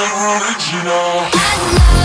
original.